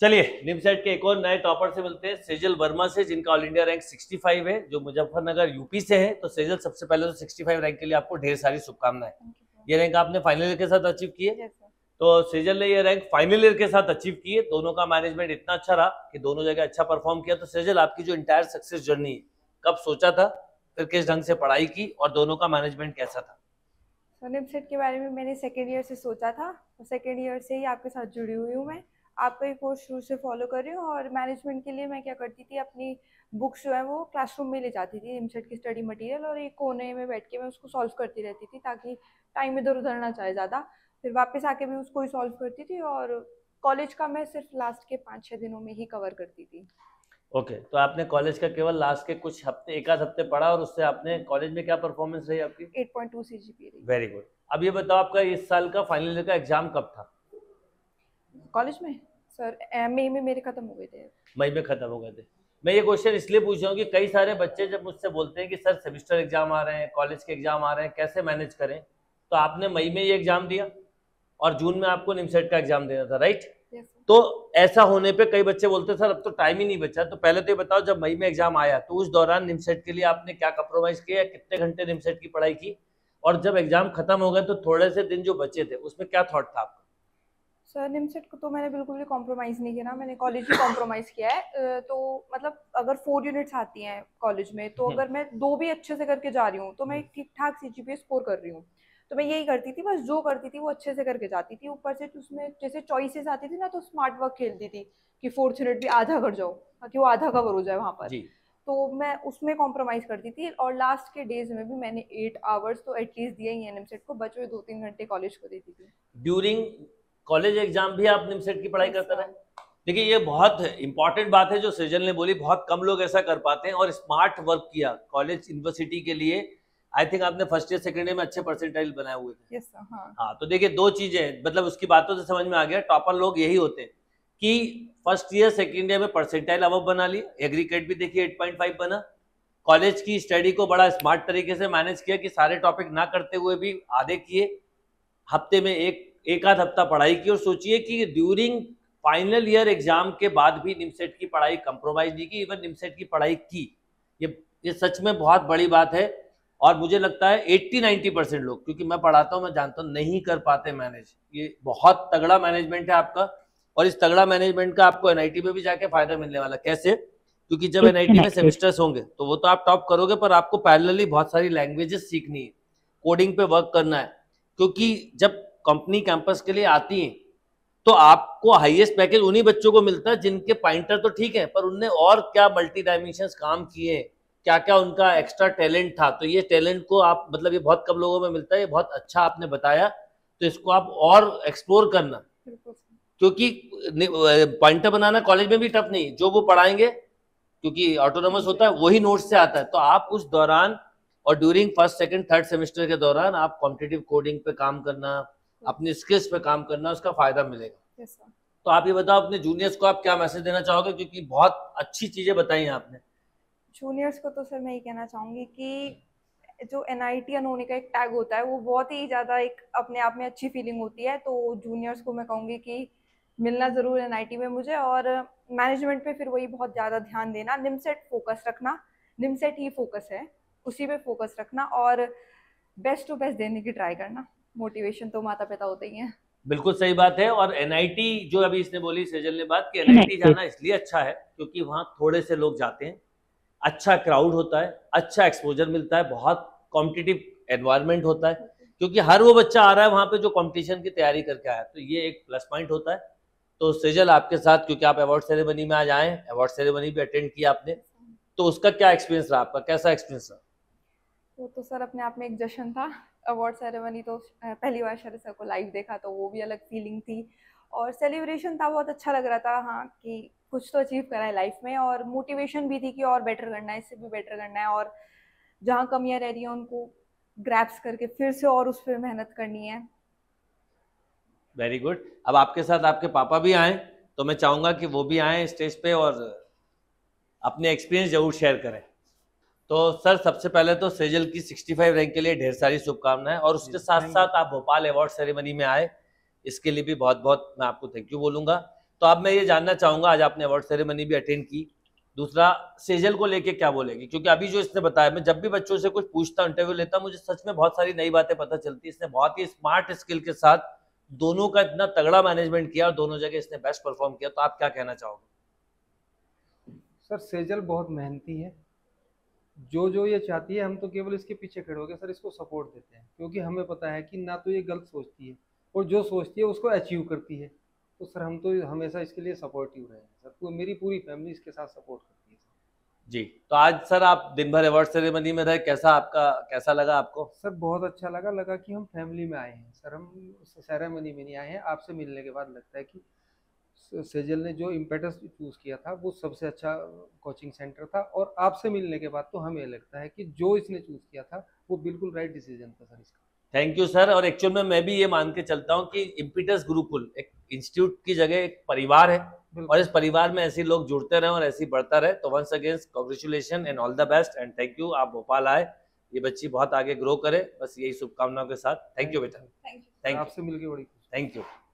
चलिए निमसेट के एक और नए टॉपर से मिलते हैं, सेजल वर्मा से, जिनका ऑल इंडिया रैंक 65 है, जो मुजफ्फरनगर यूपी से है। तो सेजल, सबसे पहले तो 65 रैंक के लिए आपको ढेर सारी शुभकामनाएं। ये रैंक आपने फाइनल ईयर के साथ अचीव की है। तो सेजल ने ये रैंक फाइनल ईयर के साथ अचीव की है। दोनों का मैनेजमेंट इतना अच्छा रहा कि दोनों जगह अच्छा परफॉर्म किया। तो सेजल, आपकी जो इंटायर सक्सेस जर्नी है, कब सोचा था, फिर किस ढंग से पढ़ाई की, और दोनों का मैनेजमेंट कैसा था? तो निमसेट के बारे में मैंने सेकेंड ईयर से सोचा था, सेकेंड ईयर से ही आपके साथ जुड़ी हुई हूँ। मैं आपका एक कोर्स शुरू से फॉलो कर रही हूँ। और मैनेजमेंट के लिए मैं क्या करती थी, अपनी बुक्स जो है वो क्लासरूम में ले जाती थी, निमसेट की स्टडी मटेरियल, और एक कोने में बैठ के मैं उसको सॉल्व करती रहती थी ताकि टाइम इधर उधर ना जाए ज़्यादा। फिर वापस आके भी उसको ही सॉल्व करती थी, और कॉलेज का मैं सिर्फ लास्ट के 5-6 दिनों में ही कवर करती थी। ओके, तो आपने कॉलेज का केवल लास्ट के कुछ हफ्ते, एक आध हफ्ते पढ़ा, और उससे आपने कॉलेज में क्या परफॉर्मेंस रही आपकी? 8.2 सीजीपीए रही। Very good. अब ये बताओ, आपका इस साल का फाइनल ईयर का एग्जाम कब था कॉलेज में? सर मई में मेरे खत्म हो गए थे। मई में खत्म हो गए थे। मैं ये क्वेश्चन इसलिए पूछ रहा हूँ कि कई सारे बच्चे जब मुझसे बोलते हैं कि सर सेमेस्टर एग्जाम आ रहे हैं, कॉलेज के एग्जाम आ रहे हैं, कैसे मैनेज करें? तो आपने मई में ये एग्जाम दिया और जून में आपको निमसेट का एग्जाम देना था, राइट? तो ऐसा होने पे कई बच्चे बोलते हैं सर अब तो टाइम ही नहीं बचा। तो पहले तो ये बताओ, जब मई में एग्जाम आया तो उस दौरान निमसेट के लिए आपने क्या कॉम्प्रोमाइज किया, कितने घंटे निमसेट की पढ़ाई की, और जब एग्जाम खत्म हो गए तो थोड़े से दिन जो बचे थे उसमें क्या थॉट था आपका? सर निमसेट को तो मैंने बिल्कुल भी कॉम्प्रोमाइज़ नहीं किया ना, मैंने कॉलेज में कॉम्प्रोमाइज़ किया है। तो मतलब अगर 4 यूनिट्स आती हैं कॉलेज में, तो अगर मैं 2 भी अच्छे से करके जा रही हूँ तो मैं ठीक ठाक सीजीपीए स्कोर कर रही हूँ। तो मैं यही करती थी, बस जो करती थी वो अच्छे से करके जाती थी। ऊपर से उसमें जैसे चॉइसेस आती थी ना, तो स्मार्ट वर्क खेलती थी कि 4th यूनिट भी आधा कर जाओ ताकि वो आधा कवर हो जाए वहाँ पर। तो मैं उसमें कॉम्प्रोमाइज करती थी, और लास्ट के डेज में भी मैंने 8 आवर्स तो एटलीस्ट दिए ही हैं निमसेट को, बचे हुए 2-3 घंटे कॉलेज को देती थी। ड्यूरिंग कॉलेज एग्जाम भी आप निमसेट की पढ़ाई करते रहे। देखिए, ये बहुत इंपॉर्टेंट बात है जो सेजल ने बोली, बहुत कम लोग ऐसा कर पाते हैं, और स्मार्ट वर्क किया कॉलेज यूनिवर्सिटी के लिए। आई थिंक आपने फर्स्ट ईयर सेकेंड ईयर में अच्छे परसेंटाइल बनाए हुए थे। Yes sir. हाँ, तो देखिए 2 चीजें, मतलब उसकी बातों से समझ में आ गया, टॉपर लोग यही होते हैं कि फर्स्ट ईयर सेकेंड ईयर में परसेंटाइल अबव बना लिए, एग्रीकेट भी देखिए 8.5 बना, कॉलेज की स्टडी को बड़ा स्मार्ट तरीके से मैनेज किया कि सारे टॉपिक ना करते हुए भी आधे किए, हफ्ते में एक आध हफ्ता पढ़ाई की। और सोचिए कि ड्यूरिंग फाइनल ईयर एग्जाम के बाद भी निमसेट की पढ़ाई कंप्रोमाइज नहीं की, इवन निमसेट की पढ़ाई की। ये सच में बहुत बड़ी बात है, और मुझे लगता है 80-90% लोग, क्योंकि मैं पढ़ाता हूँ, मैं जानता हूँ, नहीं कर पाते मैनेज। ये बहुत तगड़ा मैनेजमेंट है आपका, और इस तगड़ा मैनेजमेंट का आपको एनआईटी में भी जाके फायदा मिलने वाला। कैसे? क्योंकि जब एनआईटी में सेमेस्टर्स होंगे तो वो तो आप टॉप करोगे, पर आपको पैरेलली बहुत सारी लैंग्वेजेस सीखनी है, कोडिंग पे वर्क करना है, क्योंकि जब कंपनी कैंपस के लिए आती हैं तो आपको हाईएस्ट पैकेज उन्हीं बच्चों को मिलता है जिनके पॉइंटर तो ठीक है, पर उनने और क्या मल्टी डायमेंशंस काम किए, क्या क्या उनका एक्स्ट्रा टैलेंट था। तो ये टैलेंट को आप, मतलब ये बहुत कम लोगों में मिलता है, ये बहुत अच्छा आपने बताया। तो इसको आप और एक्सप्लोर करना, क्योंकि पॉइंटर बनाना कॉलेज में भी टफ नहीं, जो वो पढ़ाएंगे क्योंकि ऑटोनोमस होता है, वही नोट से आता है। तो आप उस दौरान और during first second third semester के दौरान आप कॉम्पिटिटिव कोडिंग पे काम करना, अपनी स्किल्स पे काम करना, उसका फायदा मिलेगा। yes, sir. तो आप ये बताओ, अपने जूनियर्स को आप क्या मैसेज देना चाहोगे, क्योंकि बहुत अच्छी चीजें बताई हैं आपने जूनियर्स को? तो सर मैं ये कहना चाहूंगी कि जो एनआईटी होने का एक टैग होता है, वो बहुत ही ज्यादा एक अपने आप में अच्छी फीलिंग होती है। तो जूनियर्स को मैं कहूंगी कि मिलना जरूर एनआईटी में मुझे, और मैनेजमेंट पे फिर वही बहुत ज्यादा ध्यान देना, निमसेट फोकस रखना, निमसेट ही फोकस है, उसी पे फोकस रखना, और बेस्ट टू बेस्ट देने की ट्राई करना। मोटिवेशन तो माता पिता होते ही हैं। बिल्कुल सही बात है। और एनआईटी जो अभी इसने बोली, सेजल ने बात कि एनआईटी जाना इसलिए अच्छा है क्योंकि वहाँ थोड़े से लोग जाते हैं, अच्छा क्राउड होता है, अच्छा एक्सपोजर मिलता है, बहुत कॉम्पिटिटिव एनवायरनमेंट होता है, क्योंकि हर वो बच्चा आ रहा है वहाँ पे जो कॉम्पिटिशन की तैयारी करके आया है। तो ये एक प्लस पॉइंट होता है। तो सेजल, आपके साथ, क्योंकि आप अवार्ड सेरेमनी में आज आए, अवार्ड सेरेमनी भी अटेंड किया आपने, तो उसका क्या एक्सपीरियंस रहा आपका, कैसा एक्सपीरियंस रहा? वो तो सर अपने आप में एक जश्न था। अवार्ड सेरेमनी तो पहली बार शरद सर को लाइव देखा, तो वो भी अलग फीलिंग थी, और सेलिब्रेशन था, बहुत अच्छा लग रहा था। हाँ, कि कुछ तो अचीव करा है लाइफ में, और मोटिवेशन भी थी कि और बेटर करना है, इससे भी बेटर करना है, और जहाँ कमियाँ रह रही हैं उनको ग्रैप्स करके फिर से और उस पर मेहनत करनी है। Very good. अब आपके साथ आपके पापा भी आए, तो मैं चाहूँगा कि वो भी आएँ स्टेज पे और अपने एक्सपीरियंस जरूर शेयर करें। तो सर, सबसे पहले तो सेजल की 65 रैंक के लिए ढेर सारी शुभकामनाएं, और उसके साथ साथ आप भोपाल अवार्ड सेरेमनी में आए, इसके लिए भी बहुत बहुत मैं आपको थैंक यू बोलूँगा। तो अब मैं ये जानना चाहूंगा, आज आपने अवार्ड सेरेमनी भी अटेंड की, दूसरा सेजल को लेके क्या बोलेगी, क्योंकि अभी जो इसने बताया, मैं जब भी बच्चों से कुछ पूछता हूँ, इंटरव्यू लेता हूँ, मुझे सच में बहुत सारी नई बातें पता चलती है। इसने बहुत ही स्मार्ट स्किल के साथ दोनों का इतना तगड़ा मैनेजमेंट किया और दोनों जगह इसने बेस्ट परफॉर्म किया, तो आप क्या कहना चाहोगे? सर सेजल बहुत मेहनती है, जो जो ये चाहती है हम तो केवल इसके पीछे खड़े हो गए सर, इसको सपोर्ट देते हैं, क्योंकि हमें पता है कि ना तो ये गलत सोचती है और जो सोचती है उसको अचीव करती है, तो सर हम तो हमेशा इसके लिए सपोर्टिव रहे हैं सर, तो मेरी पूरी फैमिली इसके साथ सपोर्ट करती है सर। जी, तो आज सर आप दिन भर अवार्ड सेरेमनी में रहे, कैसा लगा आपको? सर बहुत अच्छा लगा कि हम फैमिली में आए हैं सर, हम सेरेमनी में नहीं आए हैं। आपसे मिलने के बाद लगता है कि सेजल ने जो इम्पेटस चूज़ किया था वो सबसे अच्छा कोचिंग सेंटर था, और आपसे मिलने के बाद तो हमें लगता है कि जो इसने चूज़ किया था वो बिल्कुल राइट डिसीजन था सर इसका। Thank you sir. और एक्चुअल में मैं भी ये मान के चलता हूँ कि इम्पेटस गुरुकुल एक इंस्टीट्यूट की जगह एक परिवार है, और इस परिवार में ऐसे लोग जुड़ते रहे और ऐसी बढ़ता रहे। तो once again congratulation and all the best and thank you. आप भोपाल आए, ये बच्ची बहुत आगे ग्रो करे, बस यही शुभकामनाओं के साथ। थैंक यू बेटा, थैंक यू, आपसे मिलकर बड़ी खुशी। Thank you.